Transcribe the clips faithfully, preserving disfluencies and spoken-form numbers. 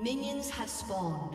Minions have spawned.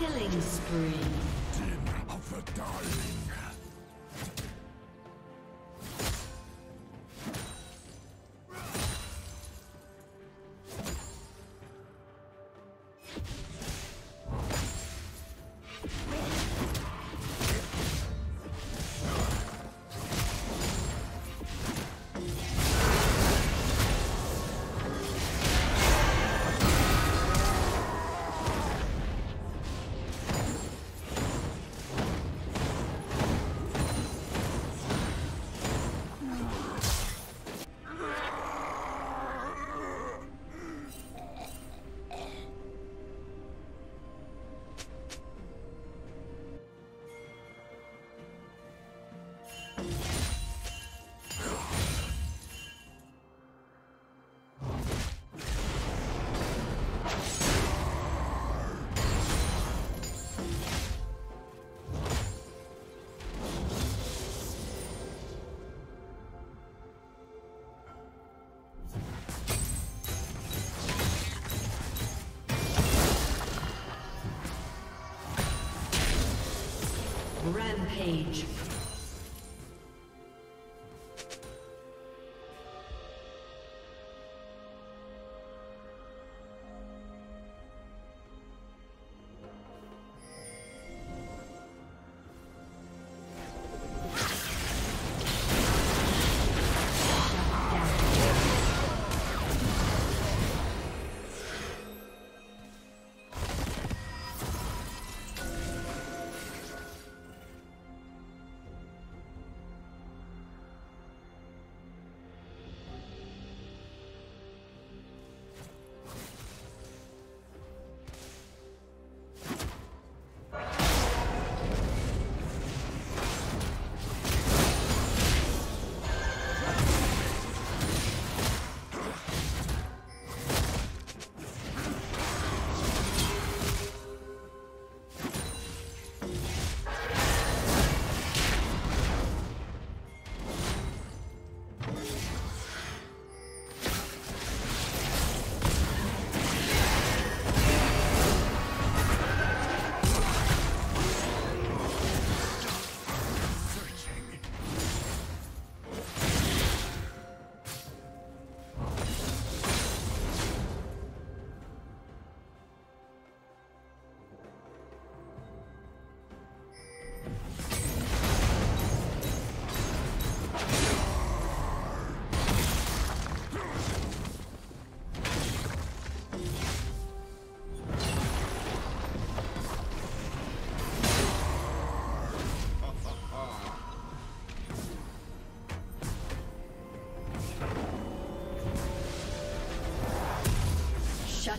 Killing spree. Din of the dying. Rampage. Shut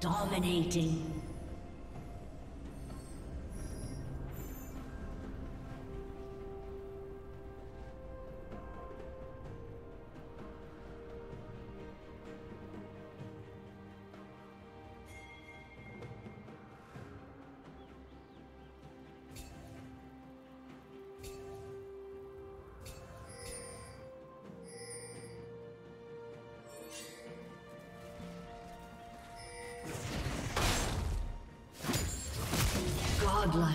Dominating. Godlike.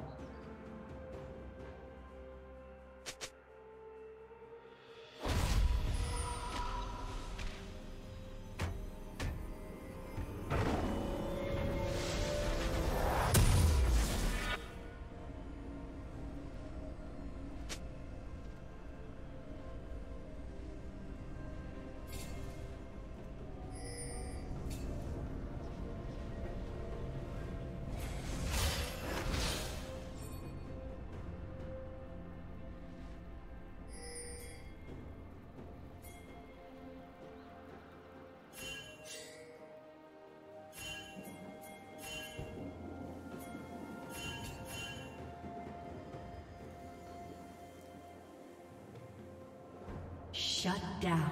Shut down.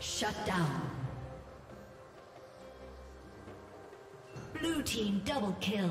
Shut down. Blue team double kill.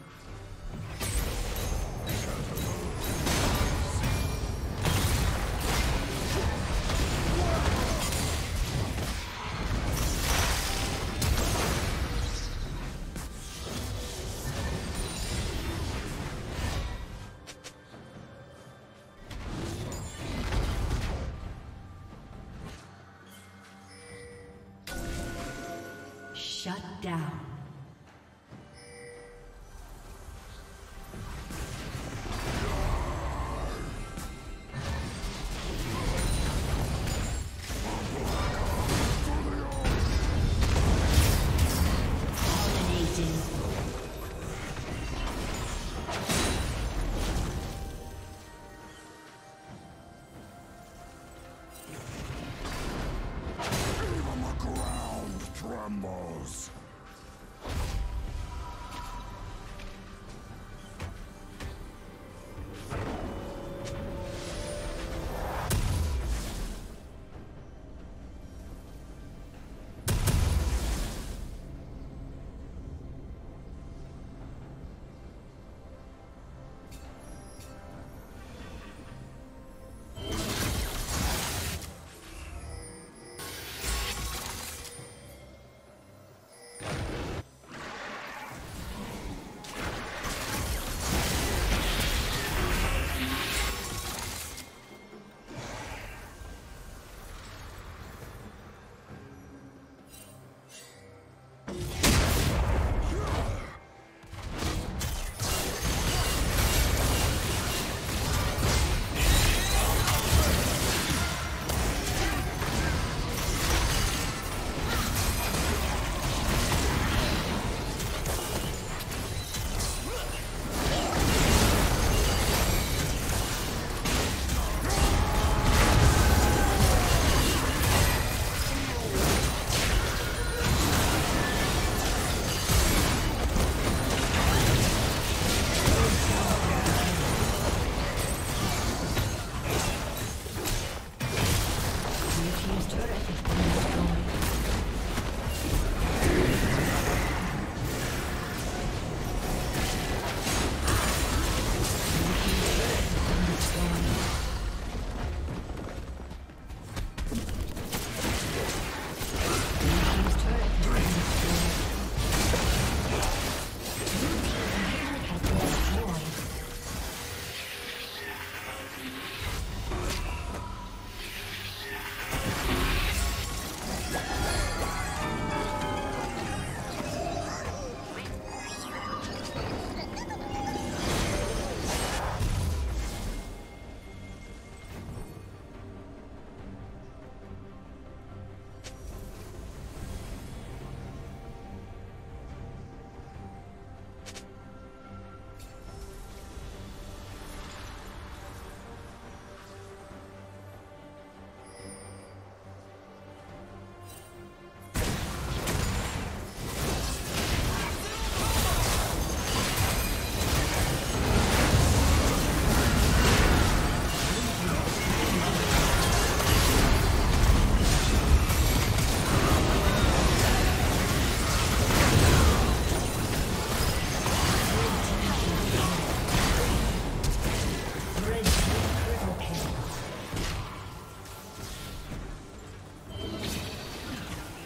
Shut down.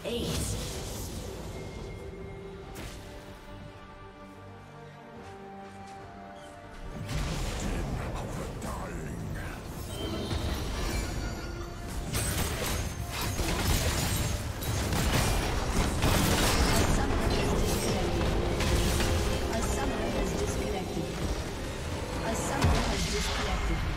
Ace. A summoner has disconnected. A summoner has disconnected.